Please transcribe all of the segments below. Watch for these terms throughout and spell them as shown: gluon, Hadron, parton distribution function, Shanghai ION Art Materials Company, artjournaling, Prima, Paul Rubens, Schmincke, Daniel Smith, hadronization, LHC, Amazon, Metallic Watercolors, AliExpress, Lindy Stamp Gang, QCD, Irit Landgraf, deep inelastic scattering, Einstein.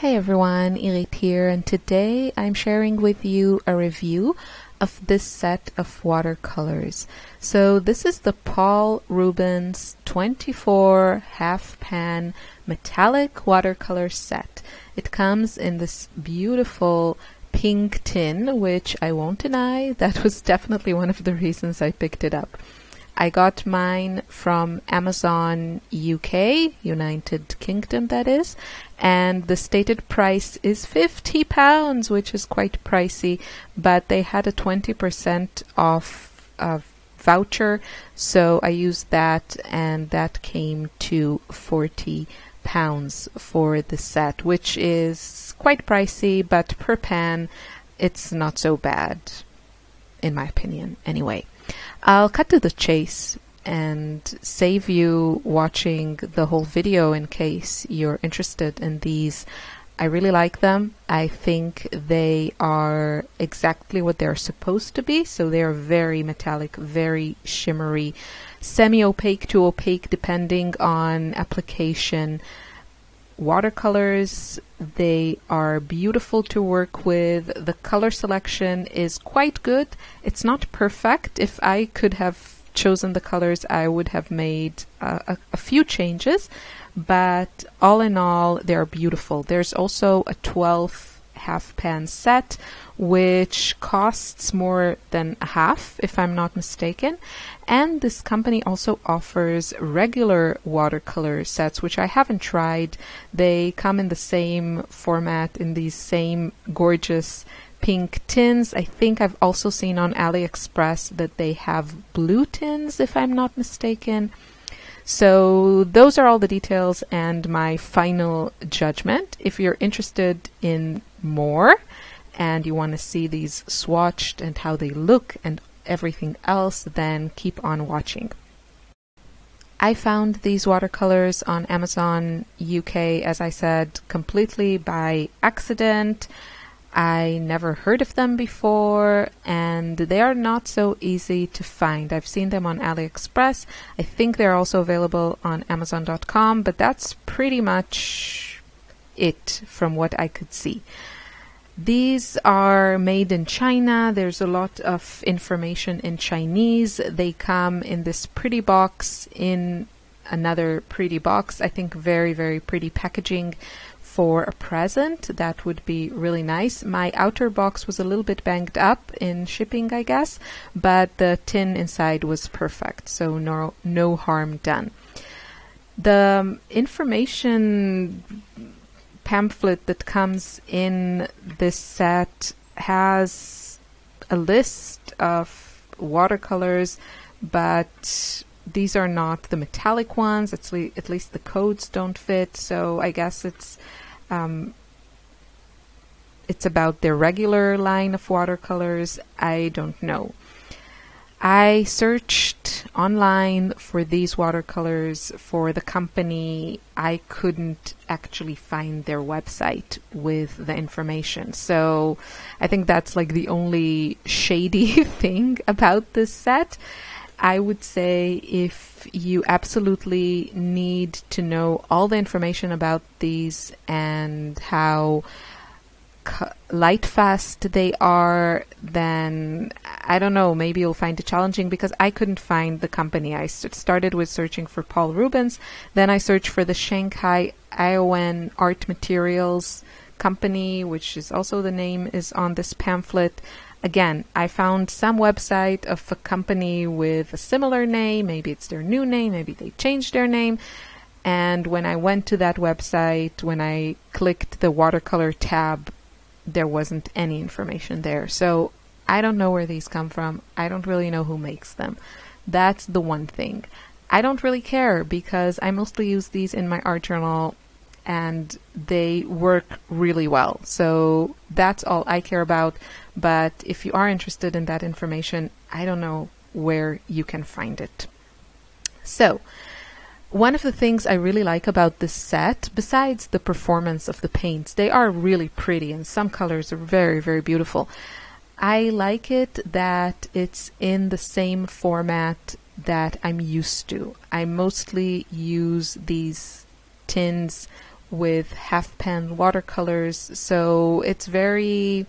Hey everyone, Irit here, and today I'm sharing with you a review of this set of watercolors. So this is the Paul Rubens 24 half pan metallic watercolor set. It comes in this beautiful pink tin, which I won't deny, that was definitely one of the reasons I picked it up. I got mine from Amazon UK, United Kingdom that is, and the stated price is £50, which is quite pricey, but they had a 20% off voucher, so I used that, and that came to £40 for the set, which is quite pricey, but per pan it's not so bad, in my opinion, anyway. I'll cut to the chase and save you watching the whole video in case you're interested in these. I really like them. I think they are exactly what they're supposed to be. So they are very metallic, very shimmery, semi-opaque to opaque depending on application. Watercolors, they are beautiful to work with. The color selection is quite good. It's not perfect. If I could have chosen the colors, I would have made a few changes, but all in all, they're beautiful. There's also a 12 half pan set, which costs more than a half, if I'm not mistaken. And this company also offers regular watercolor sets, which I haven't tried. They come in the same format, in these same gorgeous pink tins. I think I've also seen on AliExpress that they have blue tins, if I'm not mistaken. So those are all the details and my final judgment. If you're interested in more and you want to see these swatched and how they look and everything else, then keep on watching. I found these watercolors on Amazon UK, as I said, completely by accident. I never heard of them before, and they are not so easy to find. I've seen them on AliExpress. I think they're also available on Amazon.com, but that's pretty much it from what I could see. These are made in China. There's a lot of information in Chinese. They come in this pretty box, in another pretty box. I think very, very pretty packaging. For a present, that would be really nice. My outer box was a little bit banged up in shipping, I guess, but the tin inside was perfect, so no harm done. The information pamphlet that comes in this set has a list of watercolors, but these are not the metallic ones. At least the codes don't fit, so I guess it's about their regular line of watercolors. I don't know. I searched online for these watercolors for the company. I couldn't actually find their website with the information. So I think that's like the only shady thing about this set. I would say if you absolutely need to know all the information about these and how light fast they are, then I don't know, maybe you'll find it challenging, because I couldn't find the company. I started with searching for Paul Rubens, then I searched for the Shanghai ION Art Materials Company, which is also the name is on this pamphlet. Again, I found some website of a company with a similar name. Maybe it's their new name, maybe they changed their name. And when I went to that website, when I clicked the watercolor tab, there wasn't any information there. So I don't know where these come from. I don't really know who makes them. That's the one thing. I don't really care because I mostly use these in my art journal and they work really well. So that's all I care about. But if you are interested in that information, I don't know where you can find it. So one of the things I really like about this set, besides the performance of the paints, they are really pretty and some colors are very, very beautiful. I like it that it's in the same format that I'm used to. I mostly use these tins with half pan watercolors, so it's very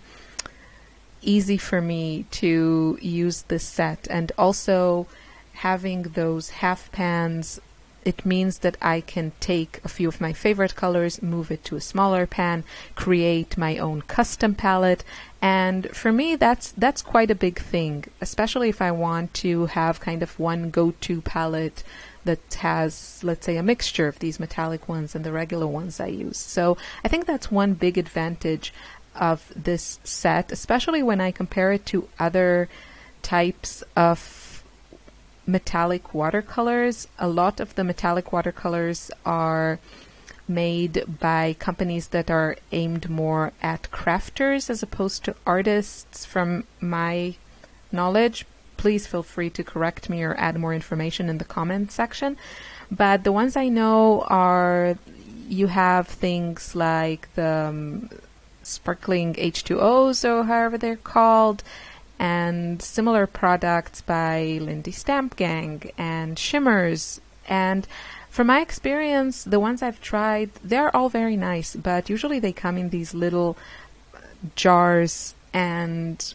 easy for me to use this set. And also having those half pans, it means that I can take a few of my favorite colors, move it to a smaller pan, create my own custom palette. And for me, that's quite a big thing, especially if I want to have kind of one go-to palette that has, let's say, a mixture of these metallic ones and the regular ones I use. So I think that's one big advantage of this set, especially when I compare it to other types of metallic watercolors. A lot of the metallic watercolors are made by companies that are aimed more at crafters as opposed to artists, from my knowledge. Please feel free to correct me or add more information in the comments section. But the ones I know are, you have things like the sparkling H2Os, or however they're called, and similar products by Lindy Stamp Gang and shimmers. And from my experience, the ones I've tried, they're all very nice, but usually they come in these little jars and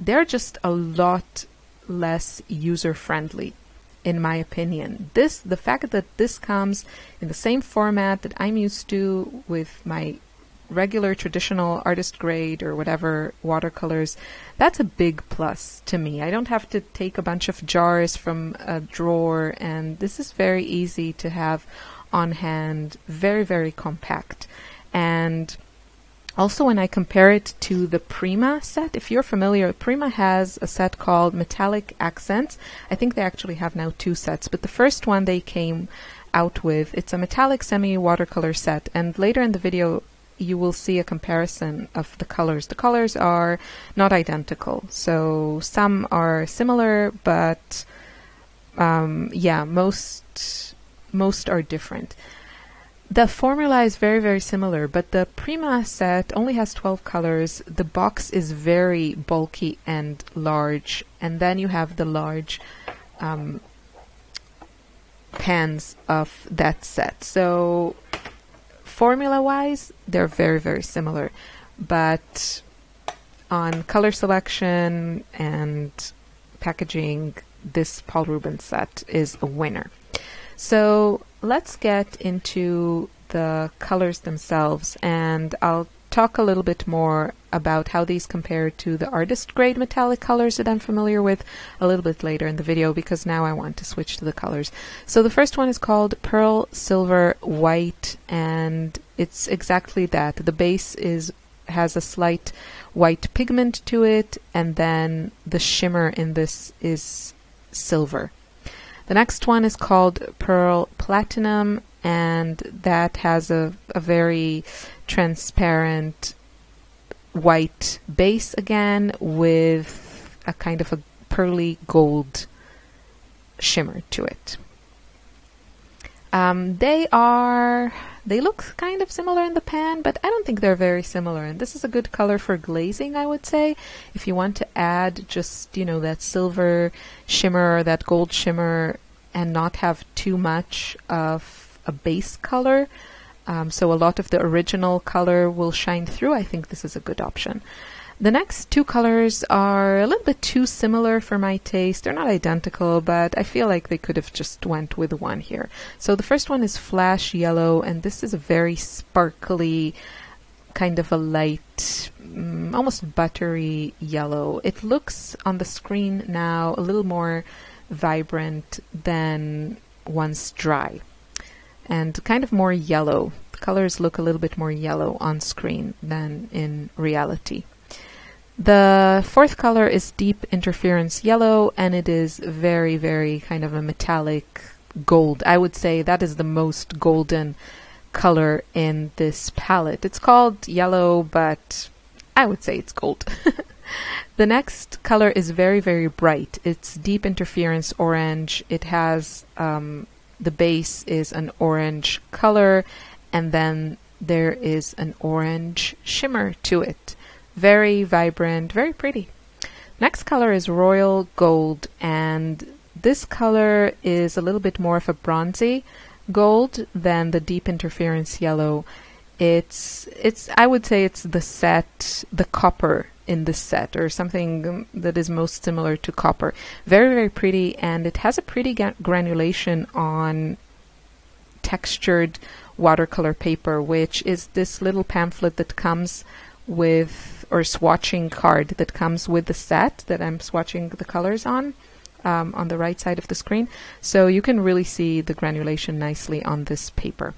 they're just a lot less user-friendly, in my opinion. The fact that this comes in the same format that I'm used to with my regular traditional artist grade or whatever watercolors, that's a big plus to me. I don't have to take a bunch of jars from a drawer, and this is very easy to have on hand, very, very compact. And also when I compare it to the Prima set, if you're familiar, Prima has a set called Metallic Accents. I think they actually have now two sets, but the first one they came out with, it's a metallic semi-watercolor set, and later in the video you will see a comparison of the colors. The colors are not identical, so some are similar, but yeah, most are different. The formula is very, very similar, but the Prima set only has 12 colors. The box is very bulky and large, and then you have the large pans of that set. So formula-wise, they're very, very similar, but on color selection and packaging, this Paul Rubens set is a winner. So let's get into the colors themselves, and I'll talk a little bit more about how these compare to the artist grade metallic colors that I'm familiar with a little bit later in the video, because now I want to switch to the colors. So the first one is called Pearl Silver White, and it's exactly that. The base has a slight white pigment to it, and then the shimmer in this is silver. The next one is called Pearl Platinum, and that has a very transparent white base again, with a kind of a pearly gold shimmer to it. They look kind of similar in the pan, but I don't think they're very similar, and this is a good color for glazing, I would say, if you want to add just, you know, that silver shimmer, that gold shimmer, and not have too much of a base color. So a lot of the original color will shine through. I think this is a good option. The next two colors are a little bit too similar for my taste. They're not identical, but I feel like they could have just went with one here. So the first one is Flash Yellow, and this is a very sparkly, kind of a light, almost buttery yellow. It looks on the screen now a little more vibrant than once dry, and kind of more yellow. The colors look a little bit more yellow on screen than in reality. The fourth color is Deep Interference Yellow, and it is very, very kind of a metallic gold. I would say that is the most golden color in this palette. It's called yellow, but I would say it's gold. The next color is very, very bright. It's Deep Interference Orange. It has the base is an orange color, and then there is an orange shimmer to it. Very vibrant, very pretty. Next color is Royal Gold, and this color is a little bit more of a bronzy gold than the deep interference yellow. It's I would say it's the copper in this set, or something that is most similar to copper. Very, very pretty, and it has a pretty granulation on textured watercolor paper, which is this little pamphlet that comes with, or swatching card that comes with the set that I'm swatching the colors on the right side of the screen. So you can really see the granulation nicely on this paper.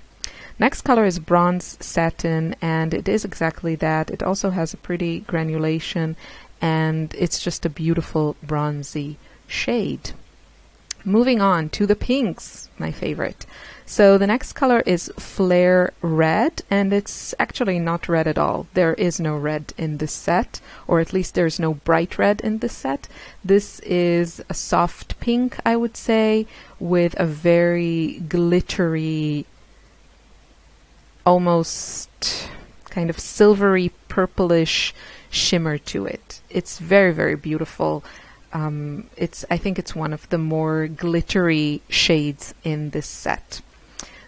Next color is bronze satin, and it is exactly that. It also has a pretty granulation, and it's just a beautiful bronzy shade. Moving on to the pinks, my favorite. So the next color is flare red, and it's actually not red at all. There is no red in this set, or at least there's no bright red in this set. This is a soft pink, I would say, with a very glittery, almost kind of silvery purplish shimmer to it. It's very, very beautiful. I think it's one of the more glittery shades in this set.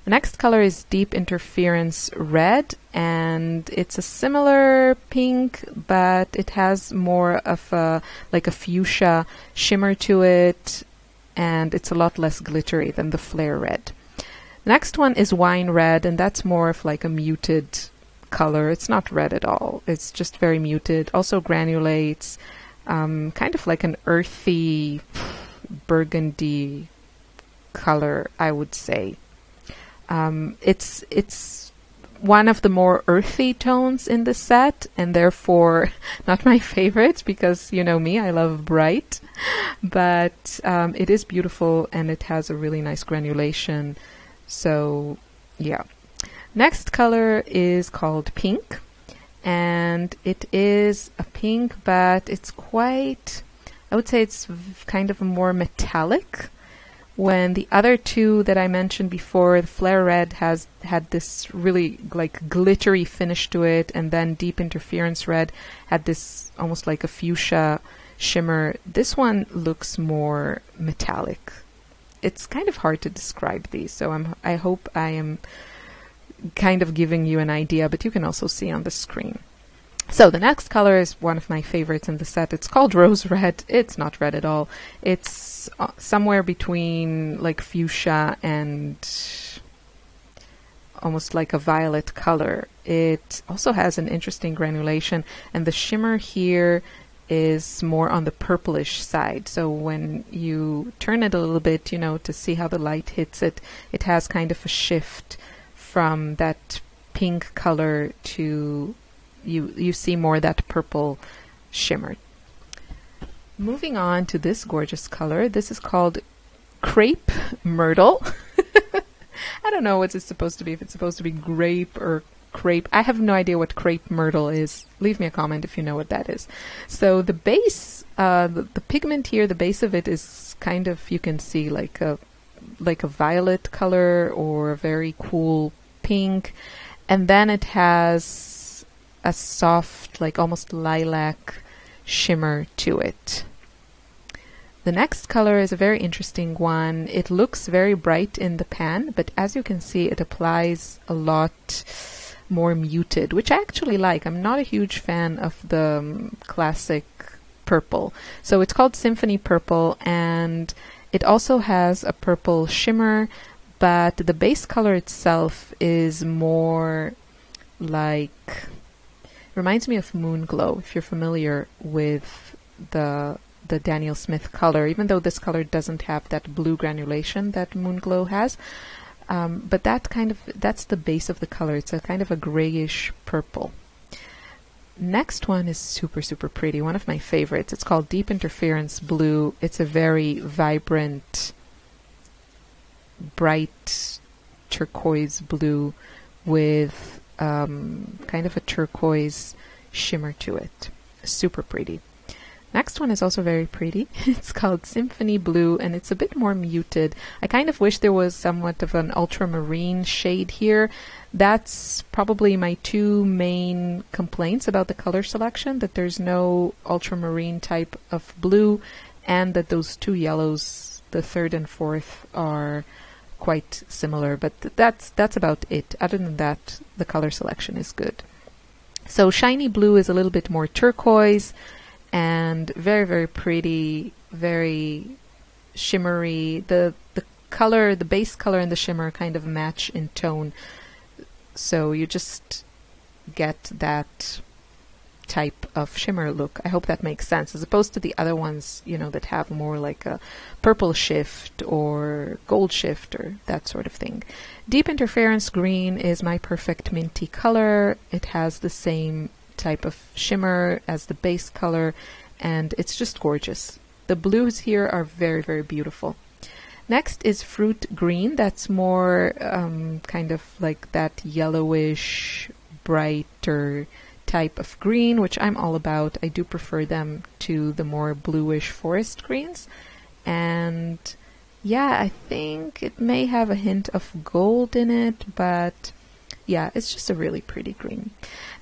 The next color is deep interference red, and it's a similar pink, but it has more of a, like a fuchsia shimmer to it, and it's a lot less glittery than the flare red. The next one is wine red, and that's more of like a muted color. It's not red at all. It's just very muted. Also granulates. Kind of like an earthy burgundy color, I would say. It's one of the more earthy tones in the set, and therefore not my favorite, because you know me, I love bright. But it is beautiful, and it has a really nice granulation. So yeah. Next color is called pink. And it is a pink, but it's quite, I would say it's kind of more metallic. When the other two that I mentioned before, the flare red had this really like glittery finish to it, and then deep interference red had this almost like a fuchsia shimmer. This one looks more metallic. It's kind of hard to describe these, so I hope I am kind of giving you an idea, but you can also see on the screen. So the next color is one of my favorites in the set. It's called rose red. It's not red at all. It's somewhere between like fuchsia and almost like a violet color. It also has an interesting granulation, and the shimmer here is more on the purplish side. So when you turn it a little bit, you know, to see how the light hits it, it has kind of a shift from that pink color to, you see more that purple shimmer. Moving on to this gorgeous color, this is called Crepe Myrtle. I don't know what it's supposed to be, if it's supposed to be grape or crepe. I have no idea what Crepe Myrtle is. Leave me a comment if you know what that is. So the base, the pigment here, the base of it is kind of, you can see like a violet color or a very cool pink, and then it has a soft, like almost lilac shimmer to it. The next color is a very interesting one. It looks very bright in the pan, but as you can see, it applies a lot more muted, which I actually like. I'm not a huge fan of the classic purple. So it's called Symphony Purple, and it also has a purple shimmer, but the base color itself is more like, reminds me of Moon Glow, if you're familiar with the Daniel Smith color, even though this color doesn't have that blue granulation that Moon Glow has. But that's the base of the color. It's a kind of a grayish purple. Next one is super, super pretty. One of my favorites. It's called Deep Interference Blue. It's a very vibrant, bright turquoise blue with kind of a turquoise shimmer to it. Super pretty. Next one is also very pretty. It's called Symphony Blue, and it's a bit more muted. I kind of wish there was somewhat of an ultramarine shade here. That's probably my two main complaints about the color selection, that there's no ultramarine type of blue, and that those two yellows, the third and fourth, are quite similar, but that's about it. Other than that, the color selection is good. So shiny blue is a little bit more turquoise and very, very pretty, very shimmery. The color, the base color and the shimmer kind of match in tone. So you just get that type of shimmer look. I hope that makes sense, as opposed to the other ones, you know, that have more like a purple shift or gold shift or that sort of thing. Deep interference green is my perfect minty color. It has the same type of shimmer as the base color, and it's just gorgeous. The blues here are very, very beautiful. Next is fruit green. That's more kind of like that yellowish, brighter type of green, which I'm all about. I do prefer them to the more bluish forest greens. And yeah, I think it may have a hint of gold in it, but yeah, it's just a really pretty green.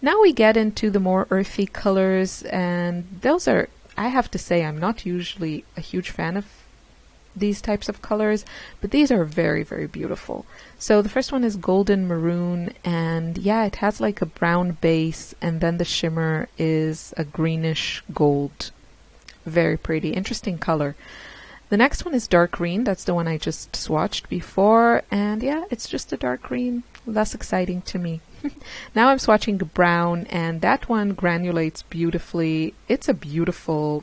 Now we get into the more earthy colors, and those are, I have to say, I'm not usually a huge fan of these types of colors, but these are very, very beautiful. So the first one is golden maroon, and yeah, it has like a brown base, and then the shimmer is a greenish gold. Very pretty, interesting color. The next one is dark green. That's the one I just swatched before, and yeah, it's just a dark green, less exciting to me. Now I'm swatching brown, and that one granulates beautifully. It's a beautiful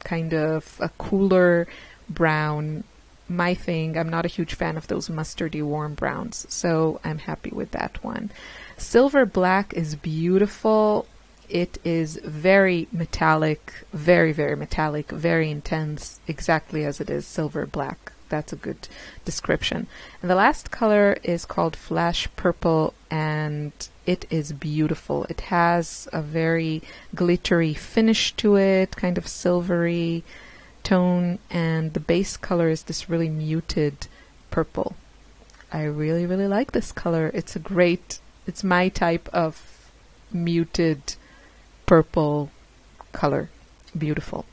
kind of a cooler brown, my thing. I'm not a huge fan of those mustardy warm browns, so I'm happy with that one. Silver black is beautiful. It is very metallic, very, very metallic, very intense, exactly as it is, silver black. That's a good description. And the last color is called flash purple, and it is beautiful. It has a very glittery finish to it, kind of silvery tone, and the base color is this really muted purple. I really, really like this color. It's a great, it's my type of muted purple color. Beautiful.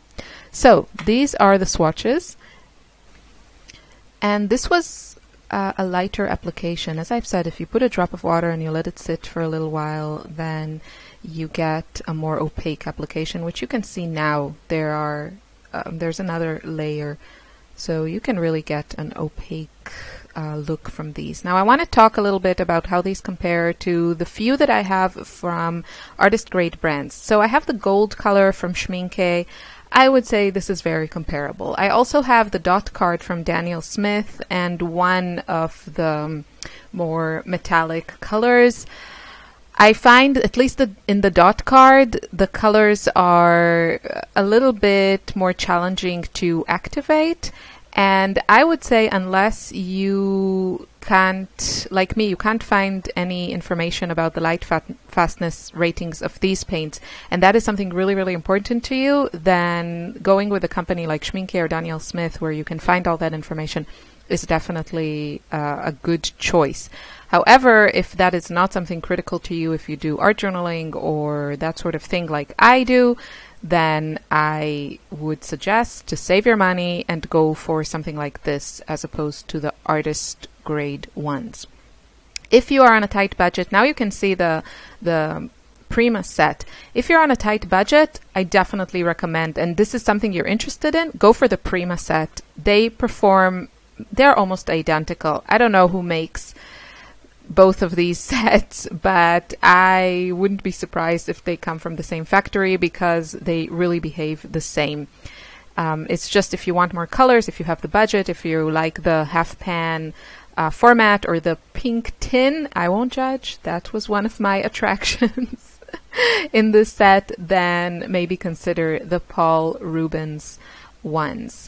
So these are the swatches, and this was a lighter application. As I've said, if you put a drop of water and you let it sit for a little while, then you get a more opaque application, which you can see now there are there's another layer, so you can really get an opaque look from these. Now I want to talk a little bit about how these compare to the few that I have from artist grade brands. So I have the gold color from Schmincke. I would say this is very comparable. I also have the dot card from Daniel Smith and one of the more metallic colors. I find, at least in the dot card, the colors are a little bit more challenging to activate, and I would say unless you can't, like me, you can't find any information about the light fastness ratings of these paints, and that is something really, really important to you, then going with a company like Schmincke or Daniel Smith, where you can find all that information, is definitely a good choice. However, if that is not something critical to you, if you do art journaling or that sort of thing like I do, then I would suggest to save your money and go for something like this as opposed to the artist grade ones. If you are on a tight budget, now you can see the Prima set. If you're on a tight budget, I definitely recommend, and this is something you're interested in, go for the Prima set. They're almost identical. I don't know who makes both of these sets, but I wouldn't be surprised if they come from the same factory, because they really behave the same. It's just if you want more colors, if you have the budget, if you like the half pan format or the pink tin, I won't judge. That was one of my attractions in this set. Then maybe consider the Paul Rubens ones.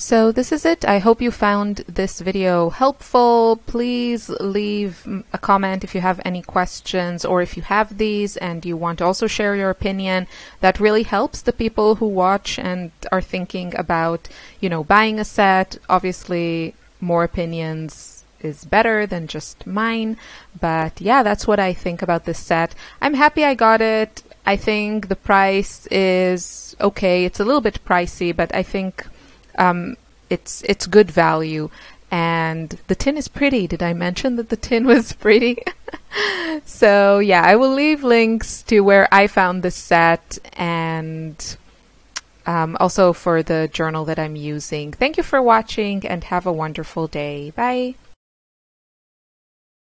So this is it. I hope you found this video helpful. Please leave a comment if you have any questions, or if you have these and you want to also share your opinion. That really helps the people who watch and are thinking about, you know, buying a set. Obviously, more opinions is better than just mine. But yeah, that's what I think about this set. I'm happy I got it. I think the price is okay. It's a little bit pricey, but I think it's good value. And the tin is pretty. Did I mention that the tin was pretty? So yeah, I will leave links to where I found this set and also for the journal that I'm using. Thank you for watching and have a wonderful day. Bye.